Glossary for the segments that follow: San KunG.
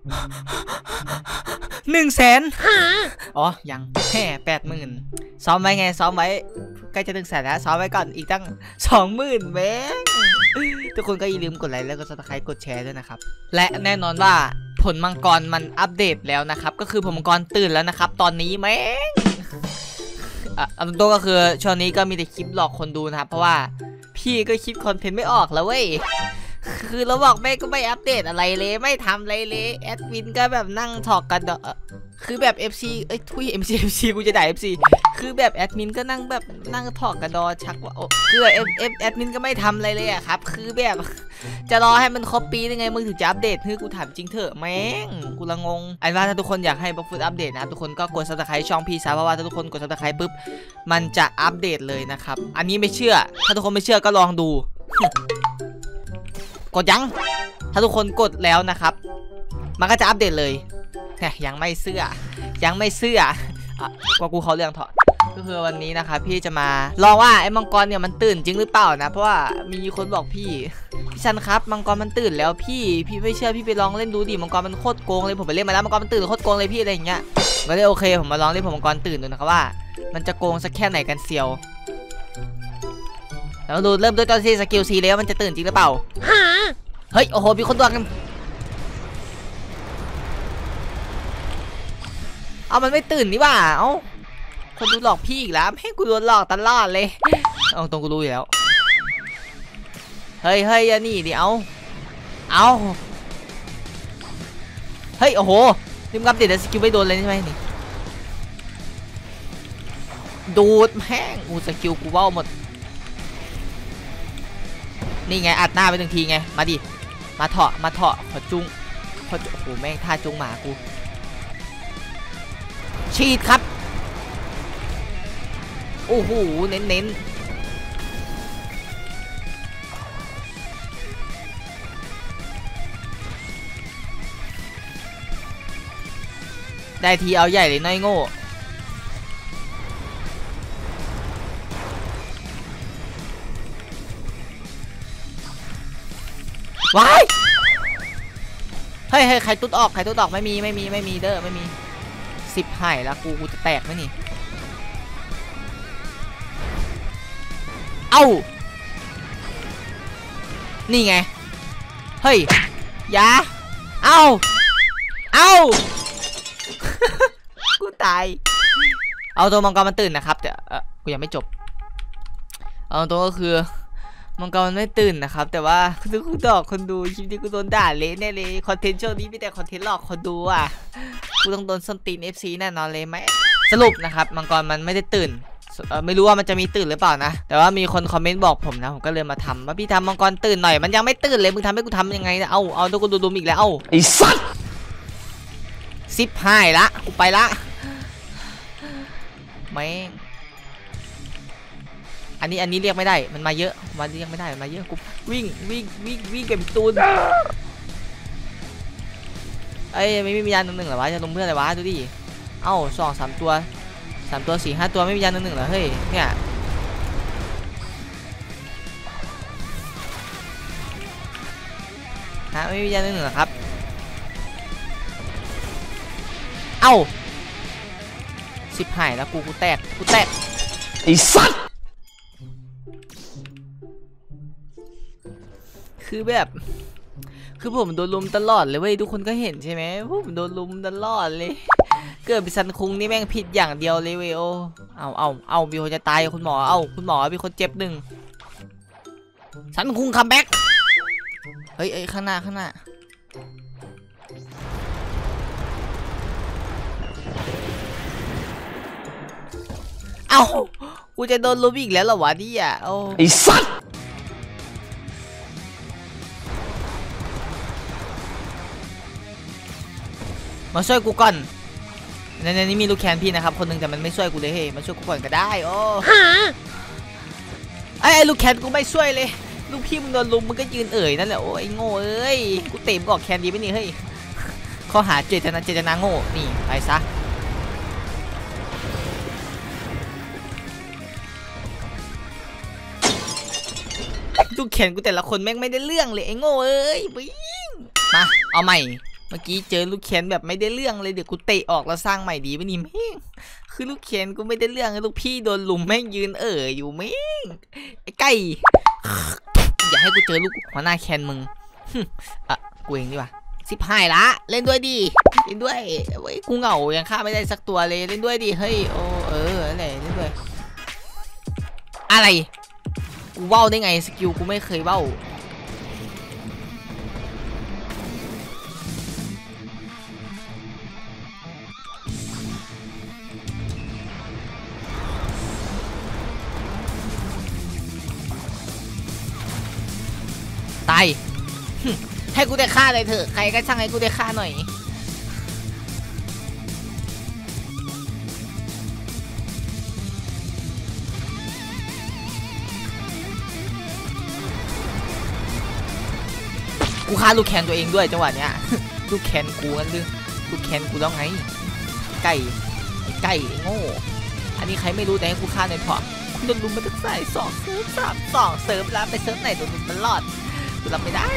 100,000อ๋อยังแค่80,000ซ้อมไว้ไงซ้อมไว้ใกล้จะ100,000แล้วซ้อมไว้ก่อนอีกตั้ง20,000เมตรทุกคนก็อย่าลืมกดไลค์แล้วก็ซับสไครป์กดแชร์ด้วยนะครับและแน่นอนว่าผลมังกรมันอัปเดตแล้วนะครับก็คือผลมังกรตื่นแล้วนะครับตอนนี้แม่งอันตัวก็คือช่วงนี้ก็มีแต่คลิปหลอกคนดูนะครับเพราะว่าพี่ก็คิดคอนเทนต์ไม่ออกแล้วเว้ยคือเราบอกแม่ก็ไม่อัปเดตอะไรเลยไม่ทำอะไรเลยแอดมินก็แบบนั่งถอกกันคือแบบ FC เอ้ยทุย MC กูจะด่า FC คือแบบแอดมินก็นั่งแบบนั่งถอกกระดอชักว่าคือแบบแอดมินก็ไม่ทำอะไรเลยอะครับคือแบบจะรอให้มันครบปียังไงมึงถึงจะอัปเดตคือกูถามจริงเถอะแม่งกูละงงไอ้ว่าถ้าทุกคนอยากให้บัฟฟูดอัปเดตนะทุกคนก็กด Subscribe ช่องพี่ซะเพราะว่าถ้าทุกคนกด Subscribe ปุ๊บมันจะอัปเดตเลยนะครับอันนี้ไม่เชื่อถ้าทุกคนไม่เชื่อก็ลองดูกดยังถ้าทุกคนกดแล้วนะครับมันก็จะอัปเดตเลยยังไม่เสื้อยังไม่เสื้อกว่ากูเขาเรื่องเถอะก็คือวันนี้นะคะพี่จะมาลองว่าไอ้มังกรเนี่ยมันตื่นจริงหรือเปล่านะเพราะว่ามีคนบอกพี่ชันครับมังกรมันตื่นแล้วพี่ไม่เชื่อพี่ไปลองเล่นดูดิมังกรมันโคตรโกงเลยผมไปเล่นมาแล้วมังกรมันตื่นโคตรโกงเลยพี่อะไรอย่างเงี้ยก็เลยโอเคผมมาลองเล่นผมมังกรตื่นดูนะครับว่ามันจะโกงสักแค่ไหนกันเซียวเราดูเริ่มด้วยตอนที่สกิลซีแล้วมันจะตื่นจริงหรือเปล่าเฮ้ยโอ้โหมีคนดวลกันเอามันไม่ตื่นนี่ว่าเอ้าคนดูหลอกพี่อีกแล้วให้กูโดนหลอกตลอดเลยเอาตรงกูรู้อยู่แล้วเฮ้ยอย่าหนีดิเอาเฮ้ยโอ้โหลืมกำเด็ดสกิลไม่โดนเลยใช่ไหมนี่ดูดแม่งอูสกิลกูเบ้าหมดนี่ไงอัดหน้าไปหนึ่งทีไงมาดิมาเถาะขอจุงโอ้โหแม่งท่าจุงหมากูฉีดครับโอ้โหเน้นได้ทีเอาใหญ่เลยน้อยโง่ว้ายเฮ้ยใครตุ๊ดออกไม่มีเด้อไม่มีสิบหายแล้วกูจะแตกไหมนี่เอ้านี่ไงเฮ้ยยาเอ้า กูตายเอาตัวมังกรมันตื่นนะครับแต่กูยังไม่จบเอาตัวก็คือมังกรมันไม่ตื่นนะครับแต่ว่ากูดอกคนดูคลิปนี้กูโดนด่าเละแน่เลยคอนเทนต์ช่วงนี้มีแต่คอนเทนต์หลอกคนดูอ่ะกูต้องโดนส้นตีน FC แน่นอนเลยไหมสรุปนะครับมังกรมันไม่ได้ตื่นไม่รู้ว่ามันจะมีตื่นหรือเปล่านะแต่ว่ามีคนคอมเมนต์บอกผมนะผมก็เลยมาทำว่าพี่ทำมังกรตื่นหน่อยมันยังไม่ตื่นเลยมึงทำให้กูทำยังไงนะเอาดูกูดูอีกแล้วไอ้สัสซิปหายละกูไปละไม่อันนี้เรียกไม่ได้มันมาเยอะมันเรียกไม่ได้มันมาเยอะกูวิ่งเก็บตูนเอ้ยไม่มียานหนึ่งหรอวะจะลงเพื่ออะไรวะดูดิเอ้า2-3 ตัว 4-5 ตัวไม่มียานหนึ่งหรอเฮ้ยเนี่ยฮะไม่มียานหนึ่งหรอครับเอ้าสิบหายแล้วกูแตกไอ้สัสคือแบบคือผมโดนลุมตลอดเลยเว้ยทุกคนก็เห็นใช่ไหมผมโดนลุมตลอดเลยเกิดเป็นซันคุงนี่แม่งผิดอย่างเดียวเลยเว้ยโอเอามีคนจะตายคุณหมอคุณหมอมีคนเจ็บหนึ่งซันคุงคัมแบ็กเฮ้ยข้างหน้าเอ้ากูจะโดนลุมอีกแล้วเหรอวะนี่อ่ะไอ้สัสมาช่วยกูก่อนในนี้มีลูกแคนพี่นะครับคนหนึ่งแต่มันไม่ช่วยกูเลยเฮ้ยมาช่วยกูก่อนก็ได้ไอ้ลูกแคนกูไม่ช่วยเลยลูกพี่มึงโดนลุมมึงก็ยืนเอ่ยนั่นแหละโอ้ยโง่เอ้ยกูเตะมึงออกแคนดีไหมนี่เฮ้ยข้อหาเจตนาโง่นี่ไปซะลูกแคนกูแต่ละคนแม่งไม่ได้เรื่องเลยไอ้โง่เอ้ยมาเอาใหม่ เมื่อกี้เจอลูกเค้นแบบไม่ได้เรื่องเลยเดี๋ยวกูเตะออกแล้วสร้างใหม่ดีไปนี่แม่งคือลูกเค้นกูไม่ได้เรื่องลูกพี่โดนลุมแม่งยืนอยู่แม่งไอ้ไก่อย่าให้กูเจอลูกหัวหน้าเค้นมึงอ่ะกูเองดีกว่าสิบหายละเล่นด้วยดิเล่นด้วยเว้ยกูเหงายังฆ่าไม่ได้สักตัวเลยเล่นด้วยดิเฮ้ยโออะไรเล่นด้วยอะไรกูเว้าได้ไงสกิลกูไม่เคยเว้าตายให้กูได้ฆ่าเลยเถอะใครก็ช่างให้กูได้ฆ่าหน่อยกูฆ่าลูกแคนตัวเองด้วยจังหวะเนี้ยลูกแคนกูนั่นลึกลูกแคนกูแล้วไงไก่โง่อันนี้ใครไม่รู้แต่ให้กูฆ่าในพอโดนลุมมาตั้งสายสองเซิร์ฟสามสองเซิร์ฟแล้วไปเซิร์ฟไหนโดนลุมตลอดกูรับไม่ได้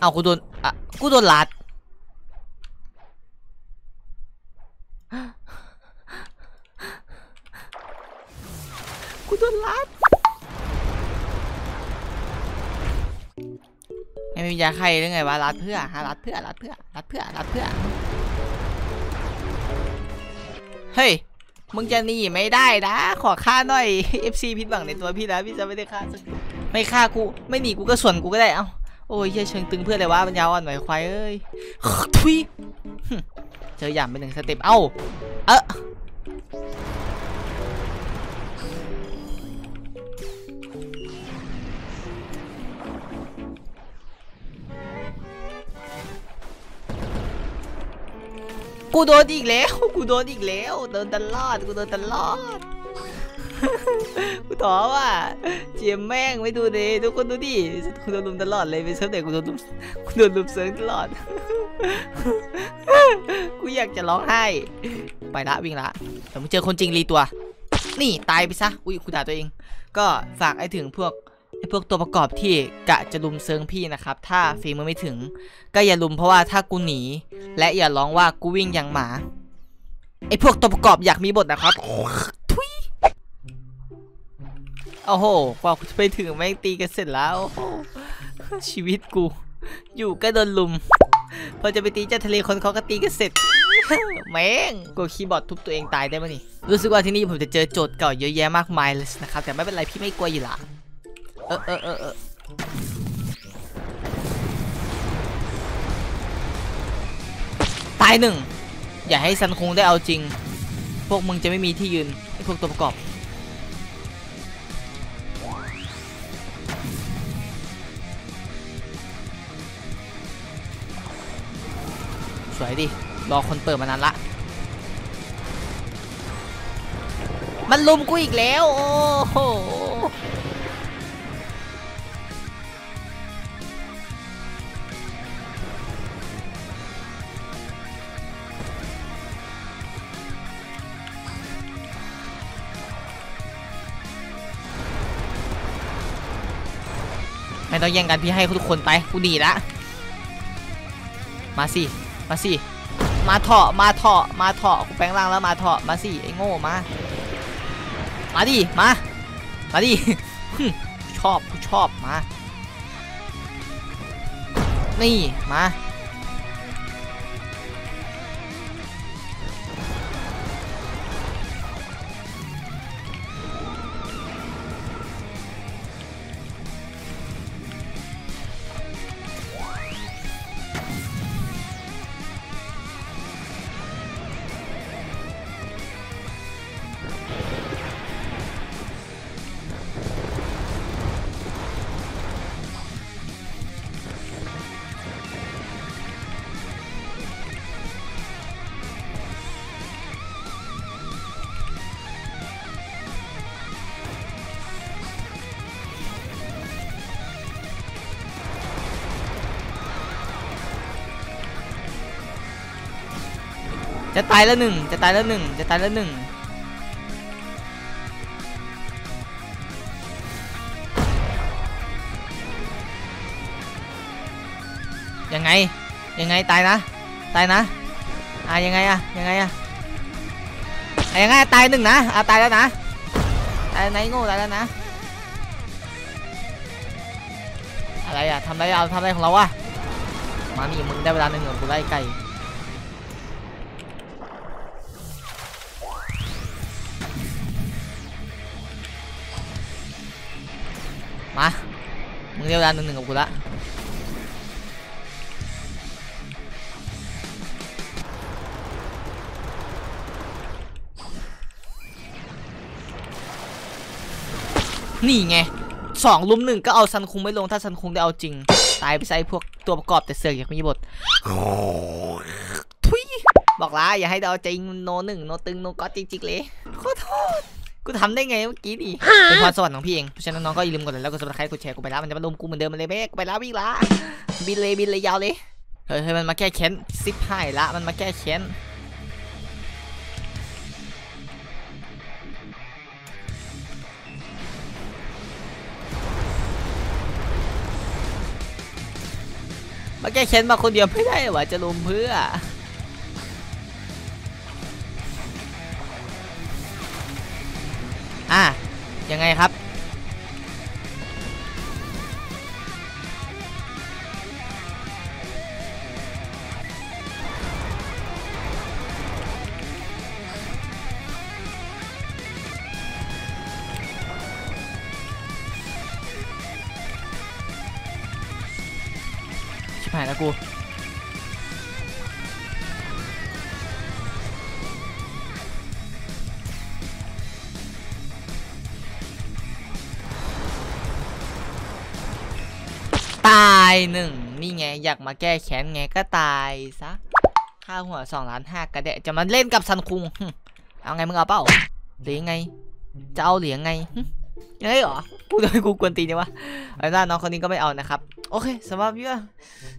เอากูโดนลัดไม่มียาใครหรือไงวะรัดเพื่อรัดเพื่อเฮ้ยมึงจะหนีไม่ได้นะขอฆ่าหน่อย FC พิษบังในตัวพี่นะพี่จะไม่ได้ฆ่าสักไม่ฆ่ากูไม่หนีกูก็ส่วนกูก็ได้เอ้าโอ้ยเชิงตึงเพื่อนเลยวะมันยาวอ่อนไหวควายเอ้ยทุยเจอหยามไปหนึ่งสเต็ปเอ้ากูโดนอีกแล้วโดนตลอดกูถอว่าเจียมแม่งไม่ดูดิทุกคนดูดิกูโดนลุมตลอดเลยไปเซิร์ฟเด็กกูโดนลุมเซิร์ฟตลอดกูอยากจะร้องไห้ไปละวิ่งละแต่มึงเจอคนจริงรีตัวนี่ตายไปซะอุ้ยกูด่าตัวเองก็ฝากไอ้ถึงพวกตัวประกอบที่กะจะลุมเซิงพี่นะครับถ้าฝีมือไม่ถึงก็อย่าลุมเพราะว่าถ้ากูหนีและอย่าร้องว่ากูวิ่งอย่างหมาไอ้พวกตัวประกอบอยากมีบทนะครับโอ้โหกว่าจะไปถึงแม่งตีกันเสร็จแล้วชีวิตกูอยู่ก็โดนลุมพอจะไปตีเจ้าทะเลคนเขาก็ตีกันเสร็จแม่งกูคีย์บอร์ดทุบตัวเองตายได้ไหมนี่รู้สึกว่าที่นี่ผมจะเจอโจทย์เก่าเยอะแยะมากมายเลยนะครับแต่ไม่เป็นไรพี่ไม่กลัวอยู่ละตายหนึ่งอย่าให้ซันคงได้เอาจริงพวกมึงจะไม่มีที่ยืนไอ้พวกตัวประกอบสวยดิรอคนเปิดมานานละมันลุมกูอีกแล้วโอ้โหไม่ต้องแย่งกันพี่ให้ทุกคนไปกูดีละมาสิมาเถาะกูแปลงร่างแล้วมาเถาะมาสิไอ้โง่มาดิมาดิ ชอบมานี่มาจะตายแล้วหนึ่ง ยังไงยังไงตายนะตายนะอ่ะยังไงอ่ะยังไงอ่ะยังไงตายหนึ่งนะอ่ะตายแล้วนะตายไหนโง่ตายแล้วนะอะไรอ่ะทำอะไรเอาทำอะไรของเราวะมานี่มึงได้เวลาหนึ่งของกูไล่ไก่มามึงได้เวลาหนึ่งของกูละนี่ไงสองลุมหนึ่งก็เอาซันคุงไม่ลงถ้าซันคุงได้เอาจริงตายไปใส่พวกตัวประกอบแต่เสือกอยากมีบททุยบอกละอย่าให้เอาจริงโนหนึ่งโนตึงโนก็จริงๆเลยขอโทษกูทำได้ไงเมื่อกี้นี่เป็นพรสวรรค์ของพี่เองเพราะฉะนั้นน้องก็อย่าลืมกดไลค์แล้วก็ซับสไครป์กดแชร์กูไปแล้วมันจะมาลุมกูเหมือนเดิมเลยแม่กูไปแล้ววิ่งละบินเลยยาวเลยเฮ้ยมันมาแก้แค้นซิปไห่ละมันมาแก้แค้นมาแก้แค้นมาคนเดียวไม่ได้หรอจะลุมเพื่ออ่ะยังไงครับหายแล้วกูตายหนึ่งนี่ไงอยากมาแก้แค้นไงก็ตายซะค่าหัว2,500,000กระเดะจะมาเล่นกับซันคุงเอาไงมึงเอาเปล่าหรือไงจะเอาเหรียญไงเฮ้ยหรอพูดโดยกูกวนตีเนี่ยวะไอ้หน้าน้องคนนี้ก็ไม่เอานะครับโอเคสำหรับพี่ก็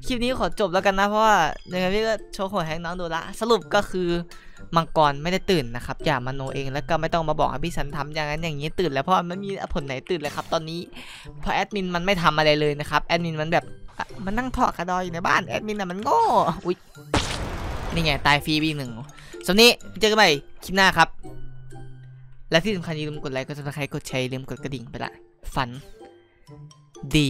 คลิปนี้ขอจบแล้วกันนะเพราะว่ายังไงพี่ก็โชว์หัวแฮงน้องดูละสรุปก็คือมังกรไม่ได้ตื่นนะครับอย่ามาโนเองแล้วก็ไม่ต้องมาบอกให้พี่สันทำอย่างนั้นอย่างนี้ตื่นแล้วเพราะมันมีผลไหนตื่นเลยครับตอนนี้เพราะแอดมินมันไม่ทำอะไรเลยนะครับแอดมินมันแบบมันนั่งถอดกระดอยอยู่ในบ้านแอดมินน่ะมันโง่อุ๊ยนี่ไงตายฟรีหนึ่งสำนี้เจอกันใหม่คลิปหน้าครับและที่สำคัญอย่าลืมกดไลค์กดซับสไครป์กดแชร์ลืมกดกระดิ่งไปละฝันดี